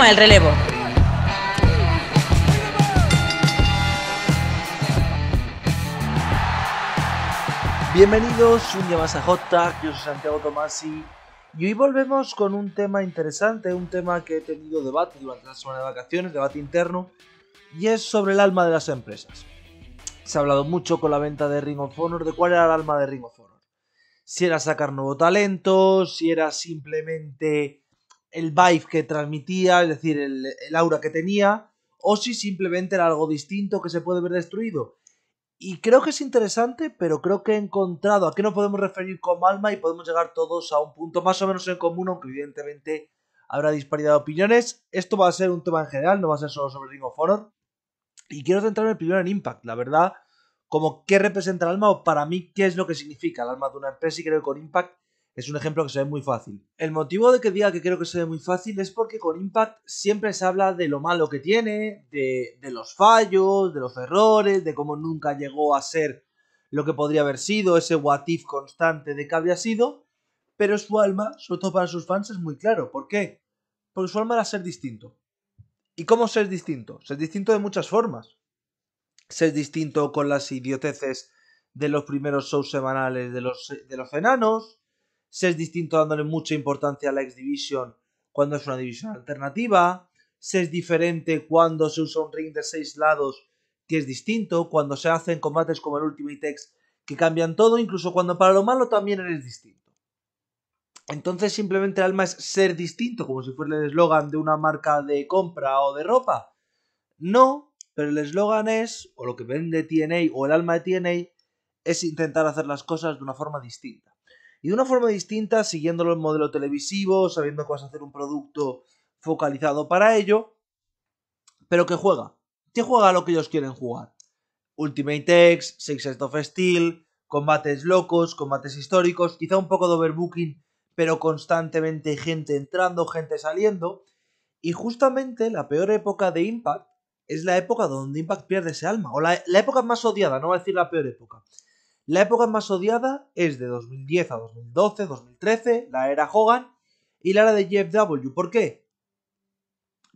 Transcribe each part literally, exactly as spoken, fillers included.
toma el relevo. Bienvenidos un día más a J T A C, yo soy Santiago Tomasi y hoy volvemos con un tema interesante, un tema que he tenido debate durante la semana de vacaciones, debate interno, y es sobre el alma de las empresas. Se ha hablado mucho con la venta de Ring of Honor de cuál era el alma de Ring of Honor. Si era sacar nuevo talento, si era simplemente el vibe que transmitía, es decir, el, el aura que tenía, o si simplemente era algo distinto que se puede ver destruido. Y creo que es interesante, pero creo que he encontrado a qué nos podemos referir como alma y podemos llegar todos a un punto más o menos en común, aunque evidentemente habrá disparidad de opiniones. Esto va a ser un tema en general, no va a ser solo sobre Ring of Honor. Y quiero centrarme primero en Impact, la verdad, como qué representa el alma o para mí qué es lo que significa el alma de una empresa, y creo que con Impact es un ejemplo que se ve muy fácil. El motivo de que diga que creo que se ve muy fácil es porque con Impact siempre se habla de lo malo que tiene, de, de los fallos, de los errores, de cómo nunca llegó a ser lo que podría haber sido, ese what if constante de que había sido, pero su alma, sobre todo para sus fans, es muy claro. ¿Por qué? Porque su alma era ser distinto. ¿Y cómo ser distinto? Ser distinto de muchas formas. Ser distinto con las idioteces de los primeros shows semanales de los, de los enanos. Ser distinto dándole mucha importancia a la X-Division cuando es una división alternativa. Ser diferente cuando se usa un ring de seis lados, que es distinto. Cuando se hacen combates como el Ultimate X, que cambian todo. Incluso cuando para lo malo también eres distinto. Entonces simplemente el alma es ser distinto, como si fuera el eslogan de una marca de compra o de ropa. No, pero el eslogan es, o lo que vende T N A o el alma de T N A, es intentar hacer las cosas de una forma distinta. Y de una forma distinta, siguiendo el modelo televisivo, sabiendo que vas a hacer un producto focalizado para ello, pero que juega. Que juega a lo que ellos quieren jugar. Ultimate X, Six Sisters of Steel, combates locos, combates históricos, quizá un poco de overbooking, pero constantemente gente entrando, gente saliendo. Y justamente la peor época de Impact es la época donde Impact pierde ese alma. O la, la época más odiada, no voy a decir la peor época. La época más odiada es de dos mil diez a dos mil doce, dos mil trece, la era Hogan y la era de G C W. ¿Por qué?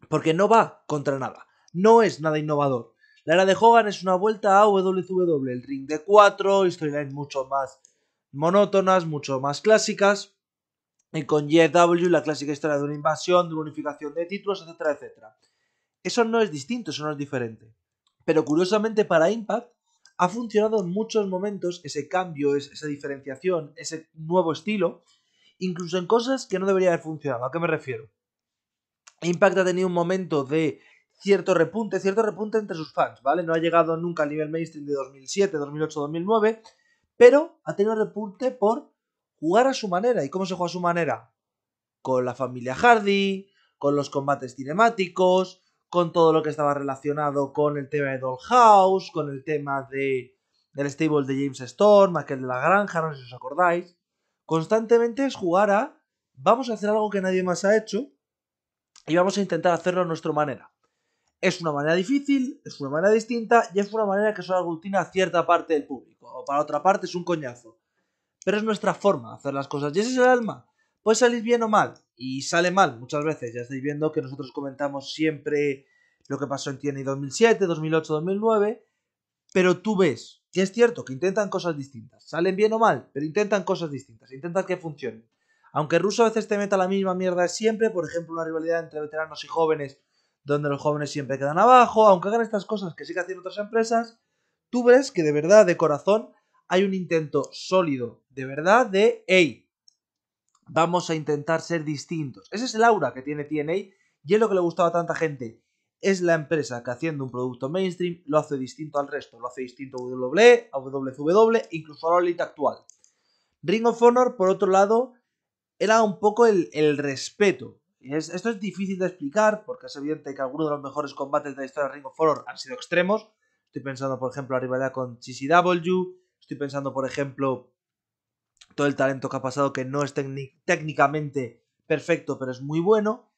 Porque no va contra nada. No es nada innovador. La era de Hogan es una vuelta a W C W, el ring de cuatro, storylines mucho más monótonas, mucho más clásicas. Y con G C W, la clásica historia de una invasión, de una unificación de títulos, etcétera, etcétera. Eso no es distinto, eso no es diferente. Pero curiosamente para Impact ha funcionado en muchos momentos ese cambio, esa diferenciación, ese nuevo estilo, incluso en cosas que no debería haber funcionado. ¿A qué me refiero? Impact ha tenido un momento de cierto repunte, cierto repunte entre sus fans, ¿vale? No ha llegado nunca al nivel mainstream de dos mil siete, dos mil ocho, dos mil nueve, pero ha tenido repunte por jugar a su manera. ¿Y cómo se juega a su manera? Con la familia Hardy, con los combates cinemáticos, con todo lo que estaba relacionado con el tema de Dollhouse, con el tema de, del stable de James Storm, aquel de la granja, no sé si os acordáis. Constantemente es jugar a, vamos a hacer algo que nadie más ha hecho y vamos a intentar hacerlo a nuestra manera. Es una manera difícil, es una manera distinta y es una manera que solo aglutina a cierta parte del público, o para otra parte es un coñazo. Pero es nuestra forma de hacer las cosas. Y ese es el alma. Puede salir bien o mal. Y sale mal muchas veces. Ya estáis viendo que nosotros comentamos siempre lo que pasó en T N A dos mil siete, dos mil ocho, dos mil nueve. Pero tú ves que es cierto que intentan cosas distintas. Salen bien o mal, pero intentan cosas distintas. Intentan que funcionen. Aunque Russo a veces te meta la misma mierda de siempre. Por ejemplo, una rivalidad entre veteranos y jóvenes, donde los jóvenes siempre quedan abajo. Aunque hagan estas cosas que sí que hacen otras empresas, tú ves que de verdad, de corazón, hay un intento sólido, de verdad, de, hey, vamos a intentar ser distintos. Ese es el aura que tiene T N A y es lo que le gustaba a tanta gente. Es la empresa que haciendo un producto mainstream lo hace distinto al resto. Lo hace distinto a W W E, a W C W, incluso a la All Elite actual. Ring of Honor, por otro lado, era un poco el, el respeto. Es, esto es difícil de explicar porque es evidente que algunos de los mejores combates de la historia de Ring of Honor han sido extremos. Estoy pensando, por ejemplo, la rivalidad con G C W. Estoy pensando, por ejemplo, todo el talento que ha pasado, que no es técnicamente perfecto, pero es muy bueno.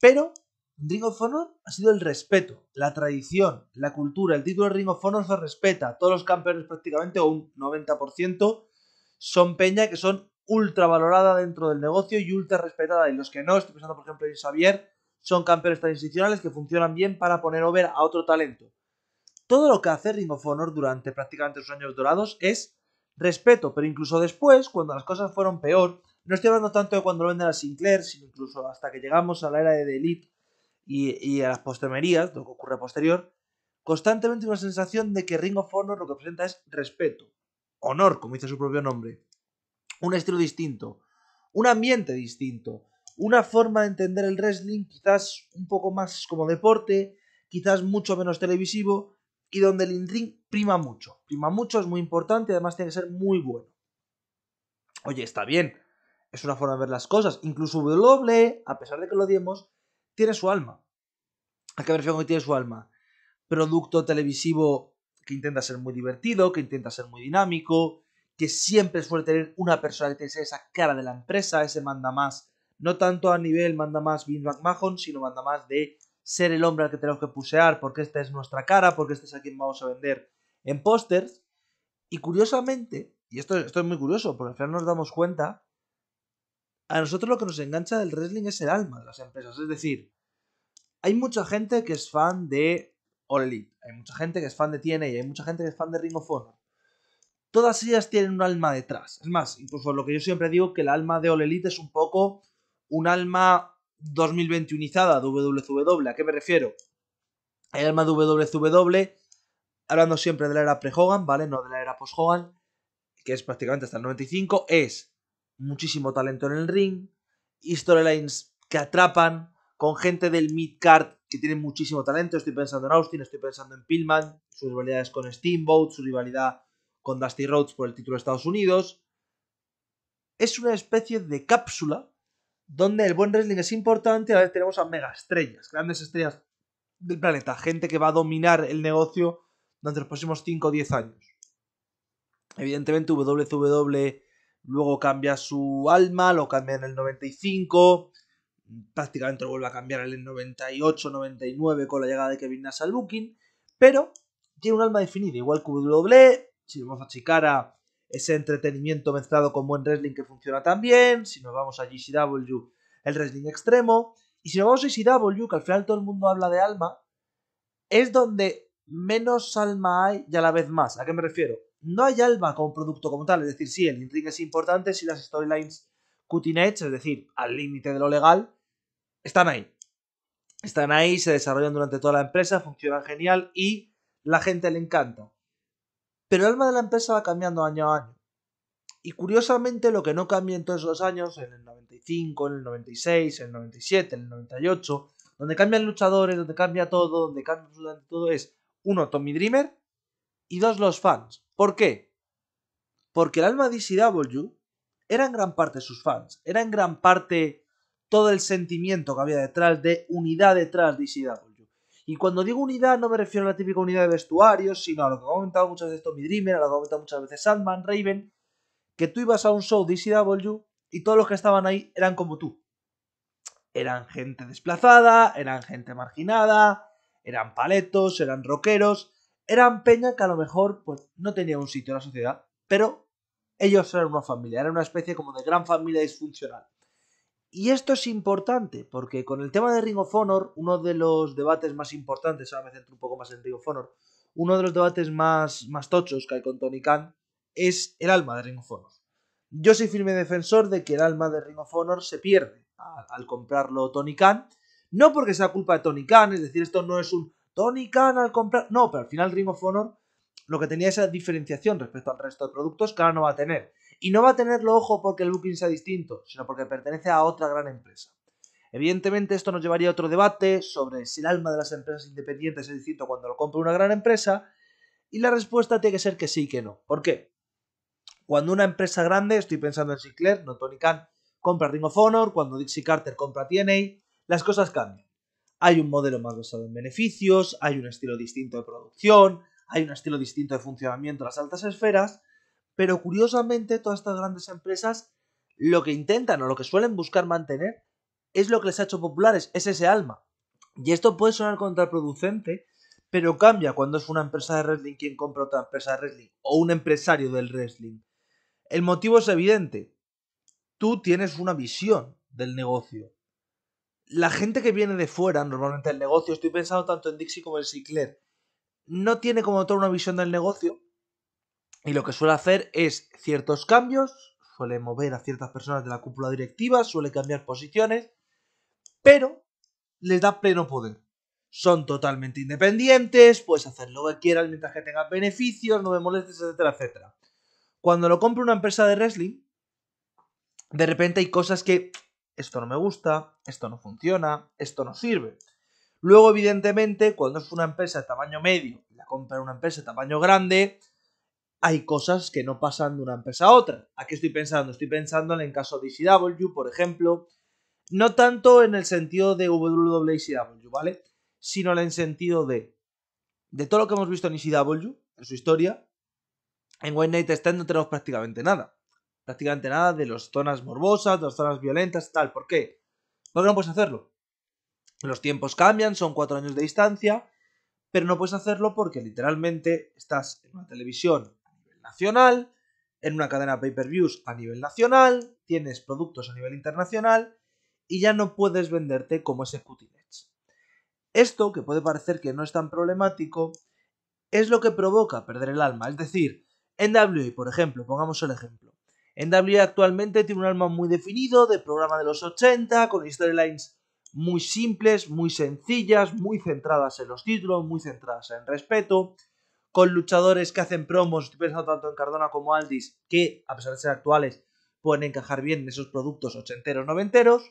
Pero Ring of Honor ha sido el respeto, la tradición, la cultura. El título de Ring of Honor se respeta. Todos los campeones prácticamente, o un noventa por ciento, son peña que son ultra valorada dentro del negocio y ultra respetada. Y los que no, estoy pensando, por ejemplo, en Xavier, Son campeones transicionales que funcionan bien para poner over a otro talento. Todo lo que hace Ring of Honor durante prácticamente sus años dorados es respeto, pero incluso después, cuando las cosas fueron peor, no estoy hablando tanto de cuando lo venden a Sinclair, sino incluso hasta que llegamos a la era de The Elite y, y a las postermerías, lo que ocurre posterior, constantemente una sensación de que Ring of Honor lo que presenta es respeto, honor, como dice su propio nombre, un estilo distinto, un ambiente distinto, una forma de entender el wrestling quizás un poco más como deporte, quizás mucho menos televisivo, y donde el in-ring prima mucho. Prima mucho, es muy importante y además tiene que ser muy bueno. Oye, está bien, es una forma de ver las cosas. Incluso W, a pesar de que lo odiemos, tiene su alma. ¿A qué me refiero con que tiene su alma? Producto televisivo que intenta ser muy divertido, que intenta ser muy dinámico, que siempre suele tener una persona que tiene esa cara de la empresa, ese manda más. No tanto a nivel manda más Vince McMahon, sino manda más de ser el hombre al que tenemos que pusear, porque esta es nuestra cara, porque este es a quien vamos a vender en pósters. Y curiosamente, y esto, esto es muy curioso, porque al final nos damos cuenta, a nosotros lo que nos engancha del wrestling es el alma de las empresas. Es decir, hay mucha gente que es fan de All Elite, hay mucha gente que es fan de T N A, hay mucha gente que es fan de Ring of Honor. Todas ellas tienen un alma detrás. Es más, incluso lo que yo siempre digo, que el alma de All Elite es un poco un alma dos mil veintiunizada de W W E. ¿A qué me refiero? El alma de W W E, hablando siempre de la era pre-Hogan, ¿vale? No de la era post-Hogan, que es prácticamente hasta el noventa y cinco, es muchísimo talento en el ring, storylines que atrapan, con gente del mid-card que tiene muchísimo talento. Estoy pensando en Austin, estoy pensando en Pillman, sus rivalidades con Steamboat, su rivalidad con Dusty Rhodes por el título de Estados Unidos. Es una especie de cápsula donde el buen wrestling es importante, a la vez tenemos a megaestrellas, grandes estrellas del planeta, gente que va a dominar el negocio durante los próximos cinco o diez años. Evidentemente W W E luego cambia su alma, lo cambia en el noventa y cinco, prácticamente lo vuelve a cambiar en el noventa y ocho noventa y nueve con la llegada de Kevin Nash al booking, pero tiene un alma definida, igual que W W E. Si vamos a Chikara, ese entretenimiento mezclado con buen wrestling que funciona tan bien. Si nos vamos a G C W, el wrestling extremo. Y si nos vamos a E C W, que al final todo el mundo habla de alma, es donde menos alma hay y a la vez más. ¿A qué me refiero? No hay alma como producto como tal. Es decir, sí, el in-ring es importante, sí, las storylines cutting edge, es decir, al límite de lo legal, están ahí. Están ahí, se desarrollan durante toda la empresa, funcionan genial y la gente le encanta. Pero el alma de la empresa va cambiando año a año. Y curiosamente lo que no cambia en todos esos años, en el noventa y cinco, en el noventa y seis, en el noventa y siete, en el noventa y ocho, donde cambian luchadores, donde cambia todo, donde cambia absolutamente todo, es uno, Tommy Dreamer, y dos, los fans. ¿Por qué? Porque el alma de E C W era en gran parte sus fans, era en gran parte todo el sentimiento que había detrás, de unidad detrás de E C W. Y cuando digo unidad no me refiero a la típica unidad de vestuarios, sino a lo que ha comentado muchas veces Tommy Dreamer, a lo que ha comentado muchas veces Sandman, Raven, que tú ibas a un show de E C W y todos los que estaban ahí eran como tú. Eran gente desplazada, eran gente marginada, eran paletos, eran rockeros, eran peña que a lo mejor pues no tenía un sitio en la sociedad, pero ellos eran una familia, eran una especie como de gran familia disfuncional. Y esto es importante, porque con el tema de Ring of Honor, uno de los debates más importantes, ahora me centro un poco más en Ring of Honor, uno de los debates más, más tochos que hay con Tony Khan es el alma de Ring of Honor. Yo soy firme defensor de que el alma de Ring of Honor se pierde al, al comprarlo Tony Khan, no porque sea culpa de Tony Khan, es decir, esto no es un Tony Khan al comprar, no, pero al final Ring of Honor lo que tenía esa diferenciación respecto al resto de productos que ahora no va a tener. Y no va a tenerlo, ojo, porque el booking sea distinto, sino porque pertenece a otra gran empresa. Evidentemente esto nos llevaría a otro debate sobre si el alma de las empresas independientes es distinto cuando lo compra una gran empresa, y la respuesta tiene que ser que sí y que no. ¿Por qué? Cuando una empresa grande, estoy pensando en Sinclair, no Tony Khan, compra Ring of Honor, cuando Dixie Carter compra T N A, las cosas cambian. Hay un modelo más basado en beneficios, hay un estilo distinto de producción, hay un estilo distinto de funcionamiento en las altas esferas. Pero curiosamente todas estas grandes empresas lo que intentan o lo que suelen buscar mantener es lo que les ha hecho populares, es ese alma. Y esto puede sonar contraproducente, pero cambia cuando es una empresa de wrestling quien compra otra empresa de wrestling o un empresario del wrestling. El motivo es evidente. Tú tienes una visión del negocio. la gente que viene de fuera, normalmente el negocio, estoy pensando tanto en Dixie como en Sinclair, no tiene como toda una visión del negocio y lo que suele hacer es ciertos cambios, suele mover a ciertas personas de la cúpula directiva, suele cambiar posiciones, pero les da pleno poder. Son totalmente independientes, puedes hacer lo que quieras mientras que tengas beneficios, no me molestes, etcétera, etcétera. Cuando lo compra una empresa de wrestling, de repente hay cosas que esto no me gusta, esto no funciona, esto no sirve. Luego, evidentemente, cuando es una empresa de tamaño medio y la compra una empresa de tamaño grande, hay cosas que no pasan de una empresa a otra. ¿A qué estoy pensando? Estoy pensando en el caso de E C W, por ejemplo, no tanto en el sentido de W C W, ¿vale? Sino en el sentido de, de todo lo que hemos visto en E C W, en su historia, en One Night Stand no tenemos prácticamente nada. Prácticamente nada de las zonas morbosas, de las zonas violentas, tal. ¿Por qué? Porque no puedes hacerlo. Los tiempos cambian, son cuatro años de distancia, pero no puedes hacerlo porque literalmente estás en una televisión a nivel nacional, en una cadena de pay-per-views a nivel nacional, tienes productos a nivel internacional y ya no puedes venderte como ese Cutting Edge. Esto, que puede parecer que no es tan problemático, es lo que provoca perder el alma. Es decir, en N W A, por ejemplo, pongamos el ejemplo. En N W A actualmente tiene un alma muy definido, de programa de los ochenta, con storylines muy simples, muy sencillas, muy centradas en los títulos, muy centradas en respeto, con luchadores que hacen promos, estoy pensando tanto en Cardona como Aldis, que, a pesar de ser actuales, pueden encajar bien en esos productos ochenteros, noventeros,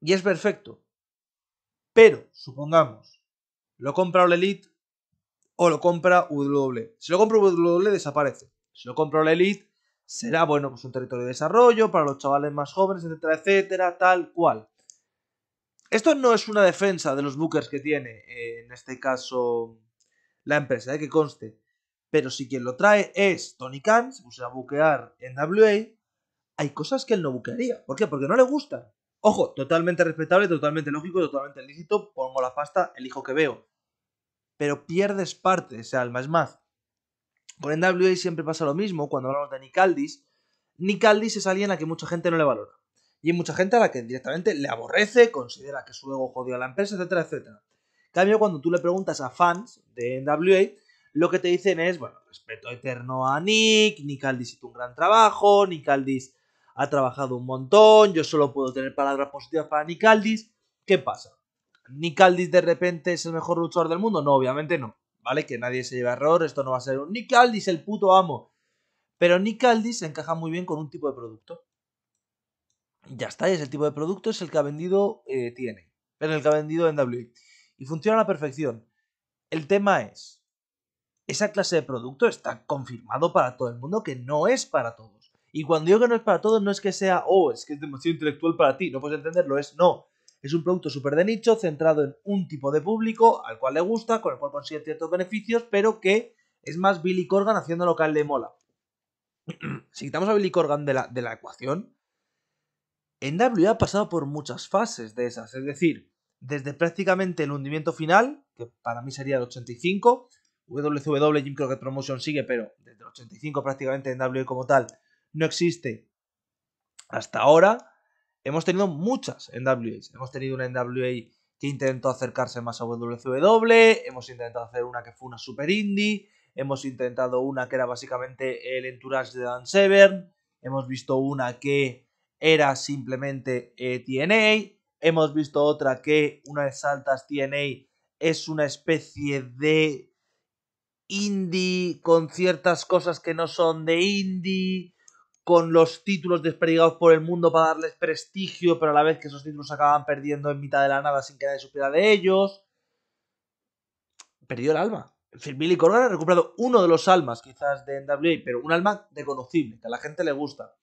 y es perfecto. Pero, supongamos, lo compra All Elite o lo compra W W E. Si lo compra W W E, desaparece. Si lo compra All Elite, será, bueno, pues un territorio de desarrollo para los chavales más jóvenes, etcétera, etcétera, tal cual. Esto no es una defensa de los bookers que tiene, eh, en este caso, la empresa, eh, que conste. Pero si quien lo trae es Tony Khan, se puso a buquear en W A, hay cosas que él no buquearía. ¿Por qué? Porque no le gustan. Ojo, totalmente respetable, totalmente lógico, totalmente lícito, pongo la pasta, elijo que veo. Pero pierdes parte de ese alma. Es más, con N W A siempre pasa lo mismo cuando hablamos de Nick Aldis. Nick Aldis es alguien a la que mucha gente no le valora. Y hay mucha gente a la que directamente le aborrece, considera que su ego jodió a la empresa, etcétera, etcétera. En cambio, cuando tú le preguntas a fans de N W A, lo que te dicen es, bueno, respeto eterno a Nick, Nick Aldis hizo un gran trabajo, Nick Aldis ha trabajado un montón, yo solo puedo tener palabras positivas para Nick Aldis. ¿Qué pasa? ¿Nick Aldis de repente es el mejor luchador del mundo? No, obviamente no, ¿vale? Que nadie se lleve a error, esto no va a ser un Nick Aldis, el puto amo. Pero Nick Aldis se encaja muy bien con un tipo de producto. Ya está, es el tipo de producto, es el que ha vendido eh, T N A, es el que ha vendido N W A. Y funciona a la perfección. El tema es, esa clase de producto está confirmado para todo el mundo que no es para todos. Y cuando digo que no es para todos, no es que sea, oh, es que es demasiado intelectual para ti, no puedes entenderlo, es no. Es un producto súper de nicho, centrado en un tipo de público, al cual le gusta, con el cual consigue ciertos beneficios, pero que es más Billy Corgan haciendo lo que a él le mola. Si quitamos a Billy Corgan de la, de la ecuación, N W A ha pasado por muchas fases de esas, es decir, desde prácticamente el hundimiento final, que para mí sería el ochenta y cinco, W C W, Jim Crockett Promotion sigue, pero desde el ochenta y cinco prácticamente N W A como tal no existe. Hasta ahora hemos tenido muchas N W As. Hemos tenido una N W A que intentó acercarse más a W C W, hemos intentado hacer una que fue una super indie, hemos intentado una que era básicamente el entourage de Dan Severn, hemos visto una que era simplemente eh, T N A, hemos visto otra que una de saltas T N A es una especie de indie con ciertas cosas que no son de indie, con los títulos desperdigados por el mundo para darles prestigio, pero a la vez que esos títulos se acaban perdiendo en mitad de la nada sin que nadie supiera de ellos. Perdió el alma. En fin, Billy Corgan ha recuperado uno de los almas quizás de N W A, pero un alma reconocible, que a la gente le gusta.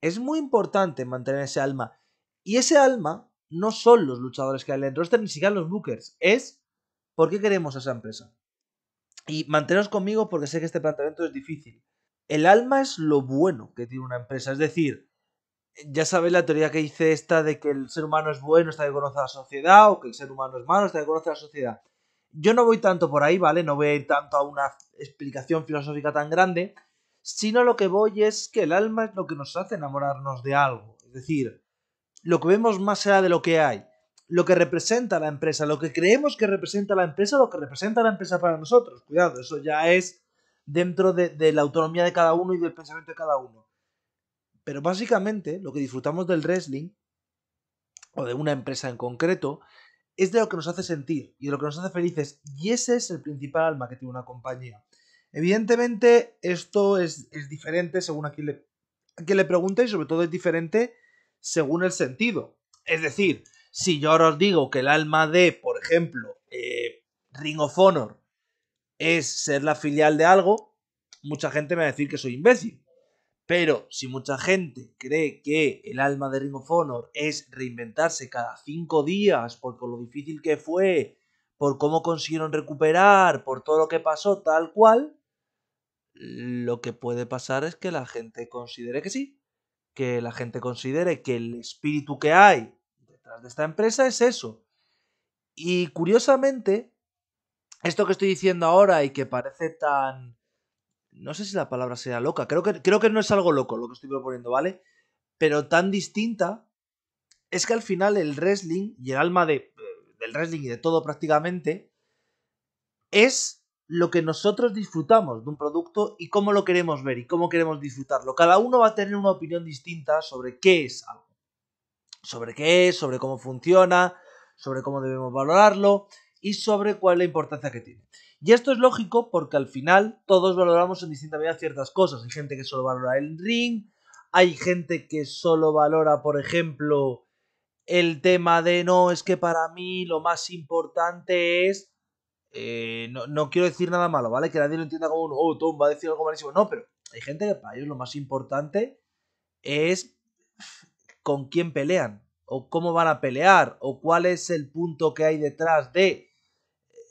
Es muy importante mantener ese alma. Y ese alma no son los luchadores que hay en el roster, ni siquiera los bookers. Es por qué queremos a esa empresa. Y manteneros conmigo porque sé que este planteamiento es difícil. El alma es lo bueno que tiene una empresa, es decir, ya sabéis la teoría que hice esta de que el ser humano es bueno hasta que conoce a la sociedad, o que el ser humano es malo hasta que conoce a la sociedad. Yo no voy tanto por ahí, ¿vale? No voy a ir tanto a una explicación filosófica tan grande, sino lo que voy es que el alma es lo que nos hace enamorarnos de algo. Es decir, lo que vemos más allá de lo que hay, lo que representa la empresa, lo que creemos que representa la empresa, lo que representa la empresa para nosotros. Cuidado, eso ya es dentro de, de la autonomía de cada uno y del pensamiento de cada uno. Pero básicamente lo que disfrutamos del wrestling, o de una empresa en concreto, es de lo que nos hace sentir y de lo que nos hace felices. Y ese es el principal alma que tiene una compañía. Evidentemente esto es, es diferente según a quien le, a quien le pregunte, y sobre todo es diferente según el sentido. Es decir, si yo ahora os digo que el alma de, por ejemplo, eh, Ring of Honor es ser la filial de algo, mucha gente me va a decir que soy imbécil. Pero si mucha gente cree que el alma de Ring of Honor es reinventarse cada cinco días por, por lo difícil que fue, por cómo consiguieron recuperar, por todo lo que pasó, tal cual, lo que puede pasar es que la gente considere que sí, que la gente considere que el espíritu que hay detrás de esta empresa es eso. Y curiosamente, esto que estoy diciendo ahora y que parece tan... no sé si la palabra sea loca, creo que, creo que no es algo loco lo que estoy proponiendo, ¿vale? Pero tan distinta, es que al final el wrestling y el alma de, del wrestling y de todo prácticamente es lo que nosotros disfrutamos de un producto y cómo lo queremos ver y cómo queremos disfrutarlo. Cada uno va a tener una opinión distinta sobre qué es algo, sobre qué es, sobre cómo funciona, sobre cómo debemos valorarlo y sobre cuál es la importancia que tiene. Y esto es lógico porque al final todos valoramos en distinta medida ciertas cosas. Hay gente que solo valora el ring, hay gente que solo valora, por ejemplo, el tema de no, es que para mí lo más importante es... Eh, no, no quiero decir nada malo, ¿vale? Que nadie lo entienda como, oh, Tom va a decir algo malísimo. No, pero hay gente que para ellos lo más importante es con quién pelean, o cómo van a pelear, o cuál es el punto que hay detrás de...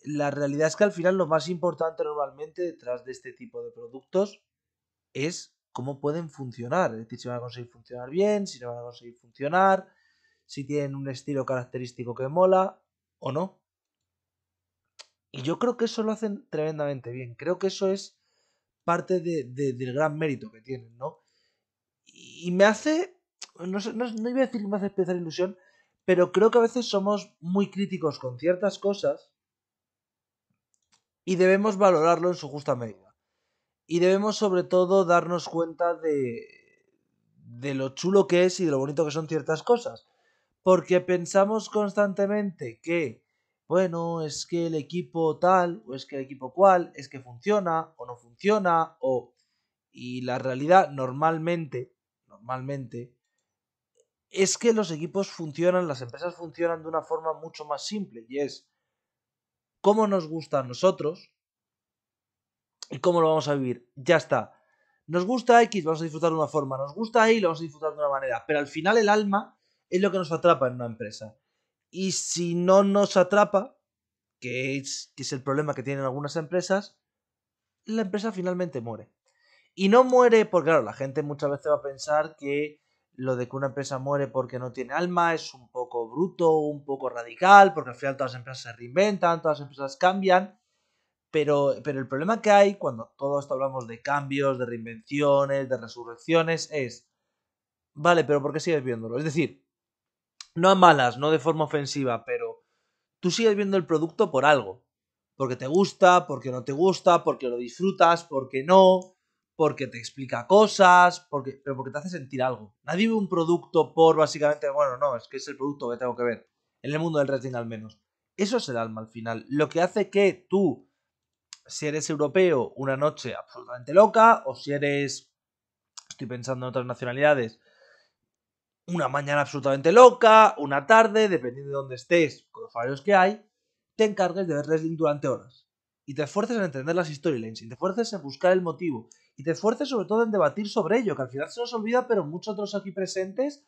La realidad es que al final lo más importante normalmente detrás de este tipo de productos es cómo pueden funcionar. Es decir, si van a conseguir funcionar bien, si no van a conseguir funcionar, si tienen un estilo característico que mola o no. Y yo creo que eso lo hacen tremendamente bien. Creo que eso es parte de, de, del gran mérito que tienen, ¿no? Y me hace, no sé, no, no iba a decir que me hace especial ilusión, pero creo que a veces somos muy críticos con ciertas cosas y debemos valorarlo en su justa medida. Y debemos sobre todo darnos cuenta de, de lo chulo que es y de lo bonito que son ciertas cosas. Porque pensamos constantemente que, bueno, es que el equipo tal, o es que el equipo cual, es que funciona o no funciona, o... Y la realidad normalmente, normalmente, es que los equipos funcionan, las empresas funcionan de una forma mucho más simple, y es... cómo nos gusta a nosotros y cómo lo vamos a vivir. Ya está. Nos gusta X, vamos a disfrutar de una forma. Nos gusta Y, lo vamos a disfrutar de una manera. Pero al final el alma es lo que nos atrapa en una empresa. Y si no nos atrapa, que es, que es el problema que tienen algunas empresas, la empresa finalmente muere. Y no muere porque, claro, la gente muchas veces va a pensar que lo de que una empresa muere porque no tiene alma es un poco bruto, un poco radical, porque al final todas las empresas se reinventan, todas las empresas cambian, pero, pero el problema que hay cuando todo esto hablamos de cambios, de reinvenciones, de resurrecciones, es, vale, pero ¿por qué sigues viéndolo? Es decir, no a malas, no de forma ofensiva, pero tú sigues viendo el producto por algo, porque te gusta, porque no te gusta, porque lo disfrutas, porque no... porque te explica cosas, porque, pero porque te hace sentir algo. Nadie ve un producto por básicamente, bueno, no, es que es el producto que tengo que ver, en el mundo del wrestling al menos. Eso es el alma al final. Lo que hace que tú, si eres europeo, una noche absolutamente loca, o si eres, estoy pensando en otras nacionalidades, una mañana absolutamente loca, una tarde, dependiendo de dónde estés, con los horarios que hay, te encargues de ver wrestling durante horas. Y te esfuerces en entender las storylines, y te esfuerces en buscar el motivo, y te esfuerces sobre todo en debatir sobre ello, que al final se nos olvida, pero muchos otros aquí presentes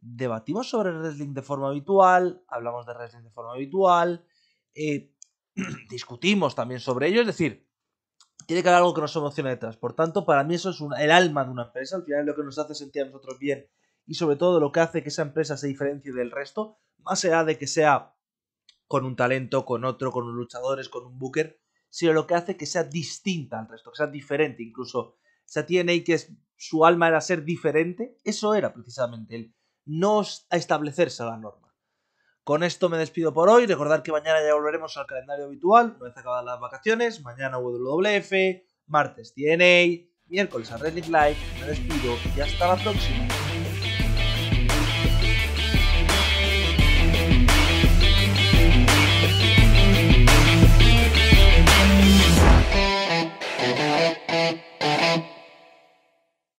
debatimos sobre el wrestling de forma habitual, hablamos de wrestling de forma habitual, eh, discutimos también sobre ello, es decir, tiene que haber algo que nos emocione detrás. Por tanto, para mí eso es un, el alma de una empresa, al final es lo que nos hace sentir a nosotros bien, y sobre todo lo que hace que esa empresa se diferencie del resto, más allá de que sea con un talento, con otro, con los luchadores, con un booker, sino lo que hace que sea distinta al resto, que sea diferente, incluso, o sea, T N A, que es, su alma era ser diferente, eso era precisamente, el no establecerse la norma. Con esto me despido por hoy. Recordad que mañana ya volveremos al calendario habitual, una vez acabadas las vacaciones. Mañana W W F, martes T N A, miércoles a Wrestling Live. Me despido y hasta la próxima.